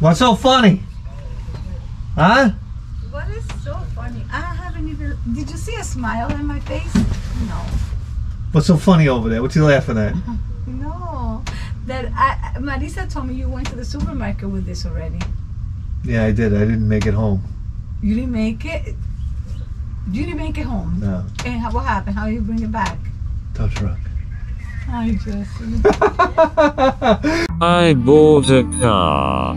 What's so funny? Huh? What is so funny? I haven't even... Did you see a smile in my face? No. What's so funny over there? What you laughing at? No. That Marisa told me you went to the supermarket with this already. Yeah, I did. I didn't make it home. You didn't make it? You didn't make it home? No. And what happened? How you bring it back? Tow truck. Hi, Jesse. I bought a car.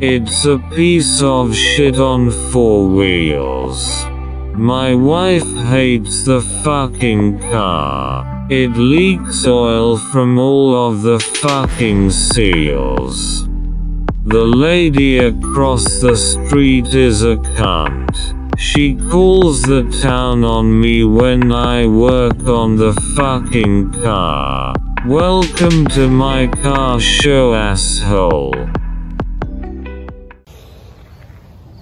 It's a piece of shit on four wheels. My wife hates the fucking car. It leaks oil from all of the fucking seals. The lady across the street is a cunt. She calls the town on me when I work on the fucking car. Welcome to my car show, asshole.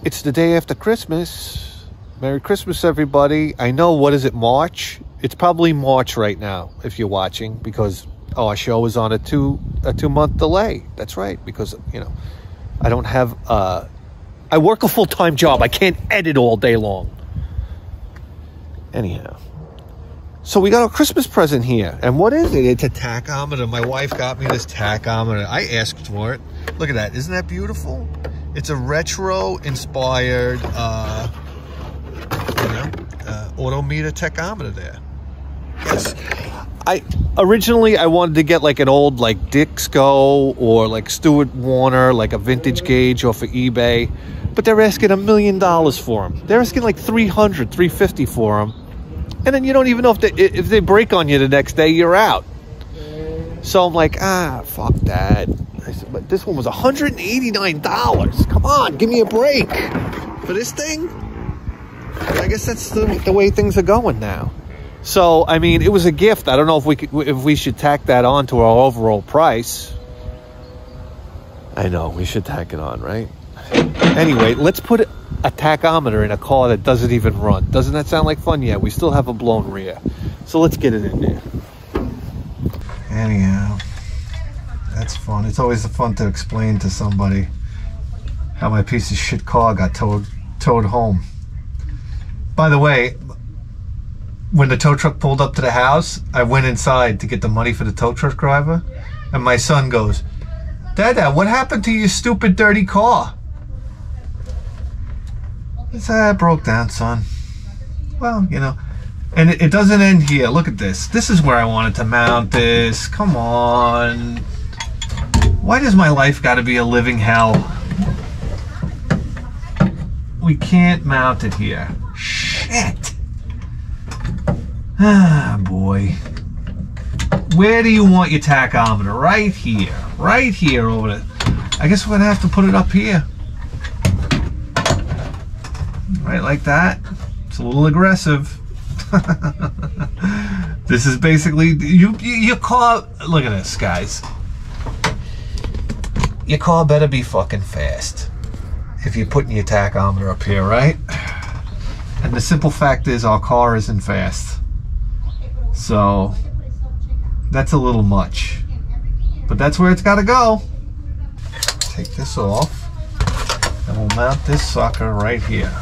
It's the day after Christmas. Merry Christmas, everybody. I know, what is it, March? It's probably March right now, if you're watching, because our show is on a two-month delay. That's right, because, you know, I don't have... I work a full-time job. I can't edit all day long. Anyhow. So we got our Christmas present here. And what is it? It's a tachometer. My wife got me this tachometer. I asked for it. Look at that. Isn't that beautiful? It's a retro-inspired Auto Meter tachometer there. Yes. Originally I wanted to get like an old like Dixco or like Stuart Warner, like a vintage gauge off of eBay, but they're asking $1 million for them. They're asking like 300, 350 for them, and then you don't even know if they break on you the next day, you're out. So I'm like, ah, fuck that. I said, but this one was $189. Come on, give me a break for this thing. I guess that's the way things are going now. So, I mean, it was a gift. I don't know if we should tack that on to our overall price. I know, we should tack it on, right? Anyway, let's put a tachometer in a car that doesn't even run. Doesn't that sound like fun? Yeah, we still have a blown rear. So let's get it in there. Anyhow, that's fun. It's always fun to explain to somebody how my piece of shit car got towed home. By the way... when the tow truck pulled up to the house, I went inside to get the money for the tow truck driver, and my son goes, "Dada, what happened to your stupid, dirty car?" I said, "I broke down, son." Well, you know, and it doesn't end here. Look at this. This is where I wanted to mount this. Come on. Why does my life got to be a living hell? We can't mount it here. Shit. Ah, boy. Where do you want your tachometer? Right here. Right here over there. I guess we're going to have to put it up here. Right like that. It's a little aggressive. This is basically... your car... Look at this, guys. Your car better be fucking fast. If you're putting your tachometer up here, right? And the simple fact is our car isn't fast. So that's a little much, but that's where it's got to go. Take this off and we'll mount this sucker right here.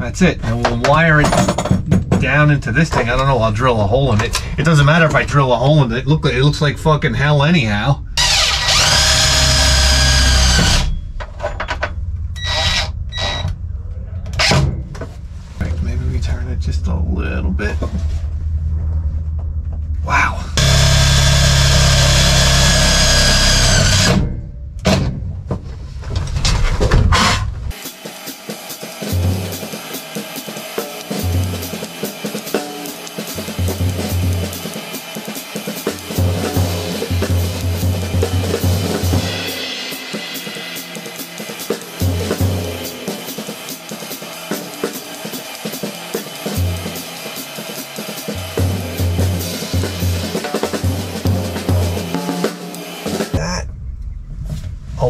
That's it. And we'll wire it down into this thing. I don't know, I'll drill a hole in it. It doesn't matter if I drill a hole in it. It looks like fucking hell anyhow. Just a little bit. Wow.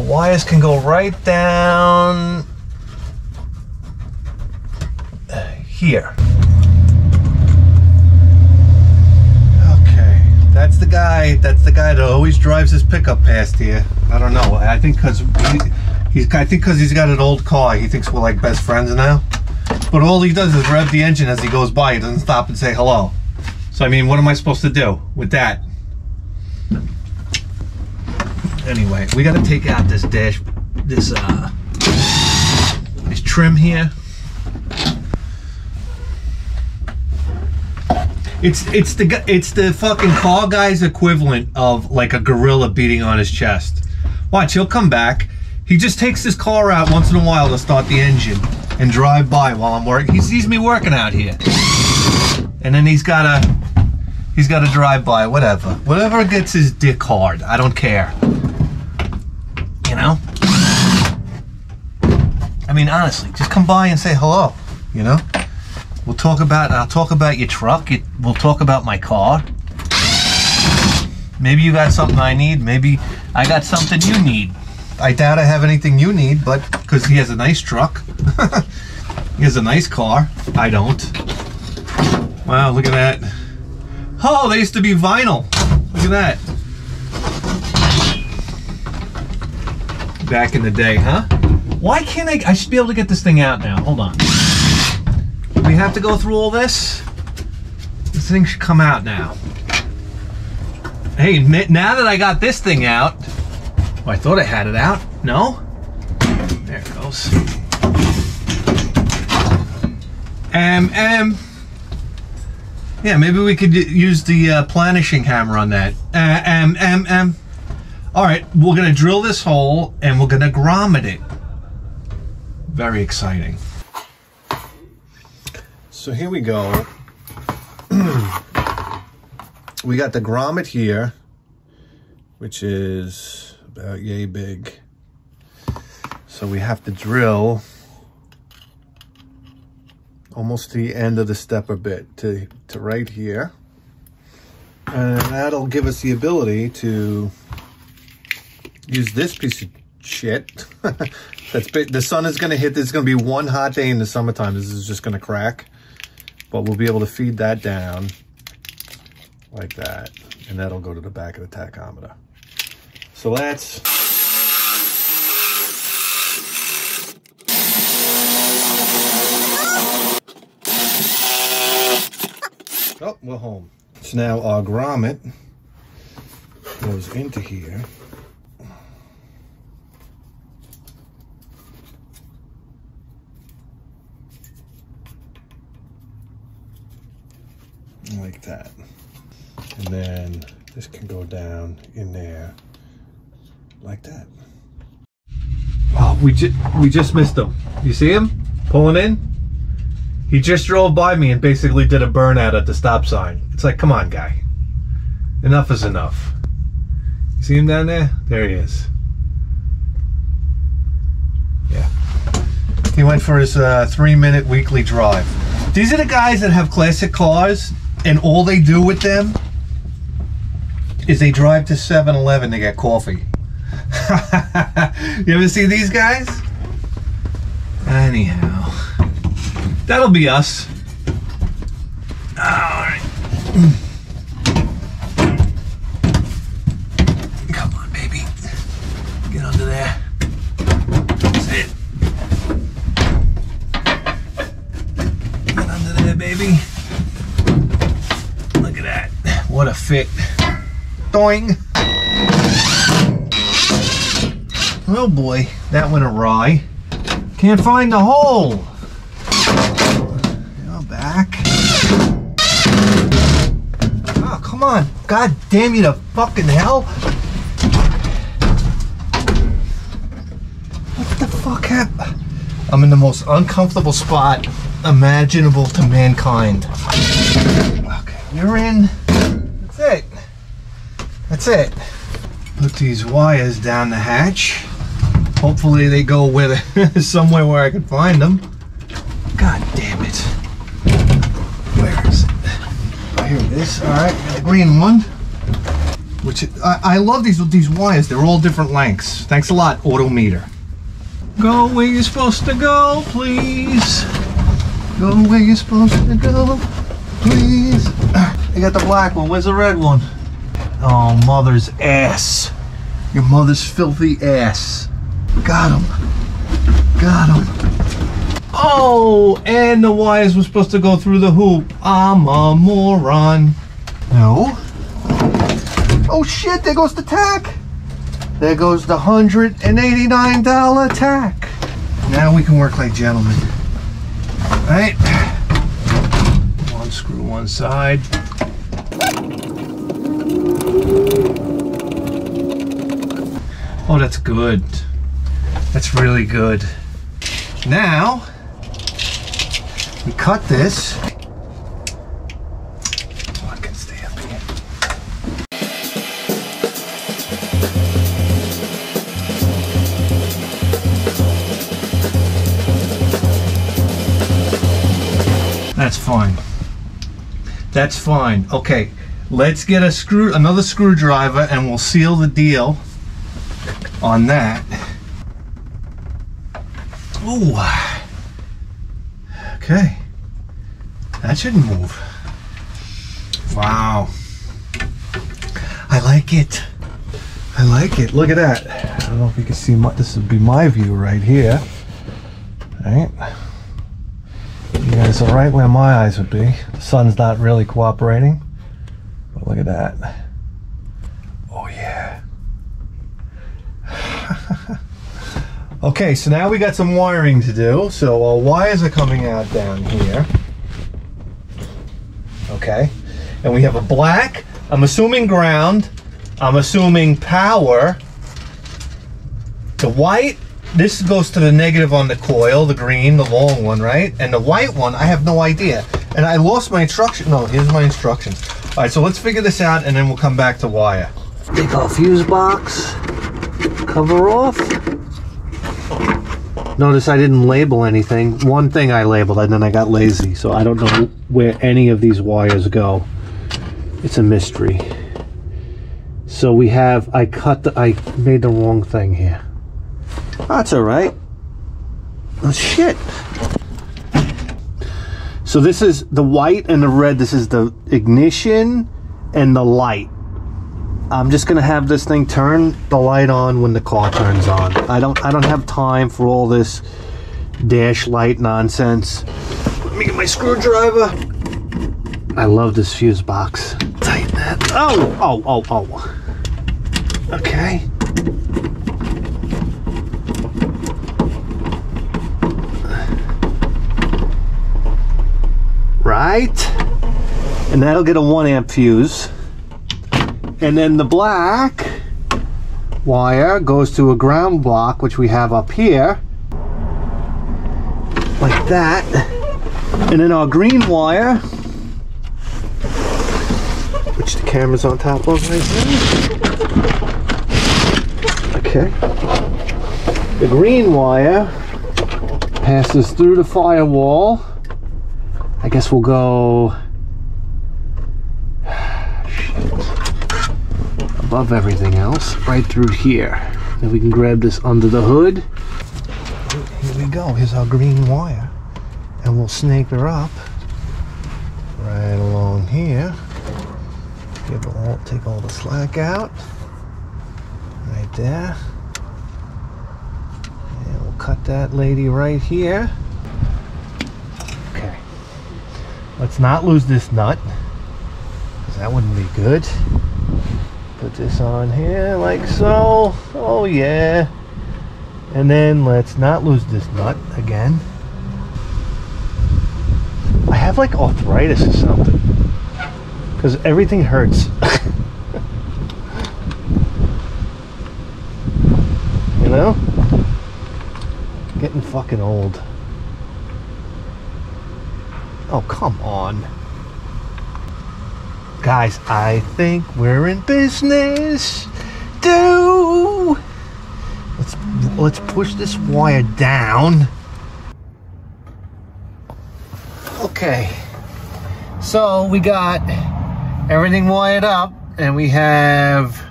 Wires can go right down here. Okay, That's the guy that always drives his pickup past here. I don't know. I think because he's got an old car, he thinks we're like best friends now. But all he does is rev the engine as he goes by. He doesn't stop and say hello. So I mean, what am I supposed to do with that? Anyway, we got to take out this dash, this trim here. It's the fucking car guy's equivalent of like a gorilla beating on his chest. Watch, he'll come back. He just takes his car out once in a while to start the engine and drive by while I'm working. He sees me working out here, and then he's gotta drive by. Whatever gets his dick hard. I don't care. You know. I mean, honestly, just come by and say hello. You know. We'll talk about, I'll talk about your truck, we'll talk about my car. Maybe you got something I need, maybe I got something you need. I doubt I have anything you need, but, because he has a nice truck. He has a nice car. I don't. Wow, look at that. Oh, they used to be vinyl. Look at that. Back in the day, huh? Why can't I should be able to get this thing out now, hold on. We have to go through all this. This thing should come out now. Hey, now that I got this thing out, well, I thought I had it out. No? There it goes. Yeah, maybe we could use the planishing hammer on that. All right, we're gonna drill this hole and we're gonna grommet it. Very exciting. So here we go. We got the grommet here, which is about yay big. So we have to drill almost to the end of the stepper bit to right here. And that'll give us the ability to use this piece of shit. That's big. The sun is gonna hit, there's gonna be one hot day in the summertime. This is just gonna crack. But we'll be able to feed that down like that, and that'll go to the back of the tachometer. So that's... Oh, we're home. So now our grommet goes into here. Like that, and then this can go down in there like that. Oh, we just missed him. You see him pulling in? He just drove by me and basically did a burnout at the stop sign. It's like, come on, guy, enough is enough. You see him down there? There he is. Yeah, he went for his 3-minute weekly drive. These are the guys that have classic cars. And all they do with them is they drive to 7-Eleven to get coffee. You ever see these guys? Anyhow, that'll be us. All right. Come on, baby. Get under there. That's it. Get under there, baby. What a fit. Doing. Oh boy, that went awry. Can't find the hole. Now back. Oh, come on. God damn you to fucking hell. What the fuck happened? I'm in the most uncomfortable spot imaginable to mankind. Okay, you're in. That's it. That's it. Put these wires down the hatch. Hopefully they go with it somewhere where I can find them. God damn it. Where is it? Oh, here it is. All right, the green one. Which I love these wires. They're all different lengths. Thanks a lot, Auto Meter. Go where you're supposed to go, please. Go where you're supposed to go, please. I got the black one. Where's the red one? Oh, mother's ass. Your mother's filthy ass. Got him. Got him. Oh, and the wires were supposed to go through the hoop. I'm a moron. No. Oh shit, there goes the tack. There goes the $189 tack. Now we can work like gentlemen. All right. One screw one side. Oh, that's good. That's really good. Now, we cut this. Oh, I can stay up here. That's fine. That's fine. Okay, let's get a another screwdriver and we'll seal the deal on that. Ooh. Okay, that shouldn't move. Wow, I like it. I like it. Look at that. I don't know if you can see my, this would be my view right here. All right, you guys are right where my eyes would be. The sun's not really cooperating, but look at that. Oh yeah. Okay, so now we got some wiring to do. So our wires are coming out down here. Okay, and we have a black, I'm assuming ground, I'm assuming power. The white, this goes to the negative on the coil, the green, the long one, right? And the white one, I have no idea. And I lost my instruction. No, here's my instructions. All right, so let's figure this out and then we'll come back to wire. Take our fuse box, cover off. Notice I didn't label anything. One thing I labeled and then I got lazy, so I don't know where any of these wires go. It's a mystery. So we have, I made the wrong thing here. That's all right. Oh shit. So this is the white and the red. This is the ignition and the light. I'm just gonna have this thing turn the light on when the car turns on. I don't have time for all this dash light nonsense. Let me get my screwdriver. I love this fuse box. Tighten that. Oh, oh, oh, oh. Okay. Right. And that'll get a 1 amp fuse. And then the black wire goes to a ground block, which we have up here, like that. And then our green wire, which the camera's on top of right now. Okay. The green wire passes through the firewall. I guess we'll go above everything else, right through here. Then we can grab this under the hood. Here we go, here's our green wire. And we'll snake her up right along here. Take all the slack out. Right there. And we'll cut that lady right here. Okay. Let's not lose this nut, because that wouldn't be good. Put this on here like so. Oh yeah. And then let's not lose this nut again. I have like arthritis or something, because everything hurts. You know? Getting fucking old. Oh, come on. Guys, I think we're in business. Do let's push this wire down. Okay, so we got everything wired up, and we have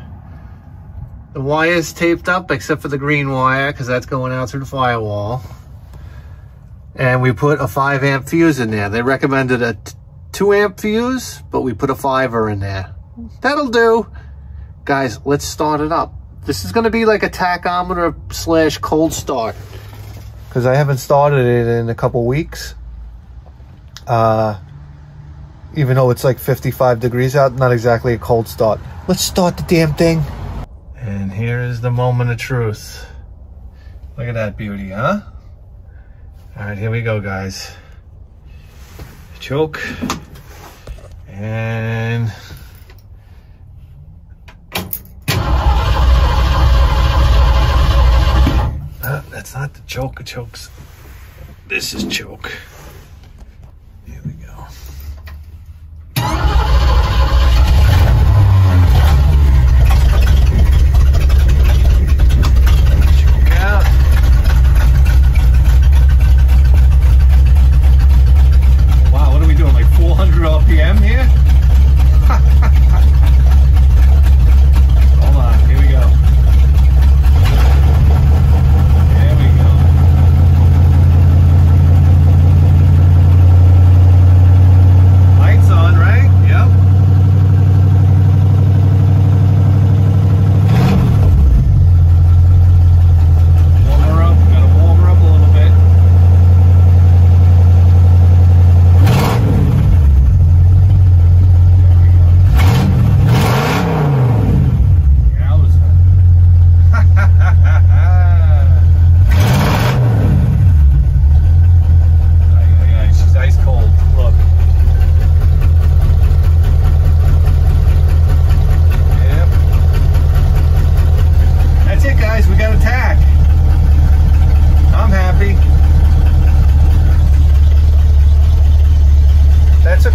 the wires taped up except for the green wire, because that's going out through the firewall. And we put a 5 amp fuse in there. They recommended a 2 amp fuse, but we put a 5er in there. That'll do. Guys, let's start it up. This is going to be like a tachometer slash cold start, because I haven't started it in a couple weeks. Even though it's like 55 degrees out, not exactly a cold start. Let's start the damn thing. And here is the moment of truth. Look at that beauty, huh? All right, here we go, guys. Choke. And... that's not the choke. Chokes. This is choke. Here we go. Choke out. Wow, what are we doing? Like 400 RPM here? Hold on. Here we go.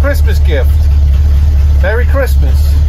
Christmas gift. Merry Christmas.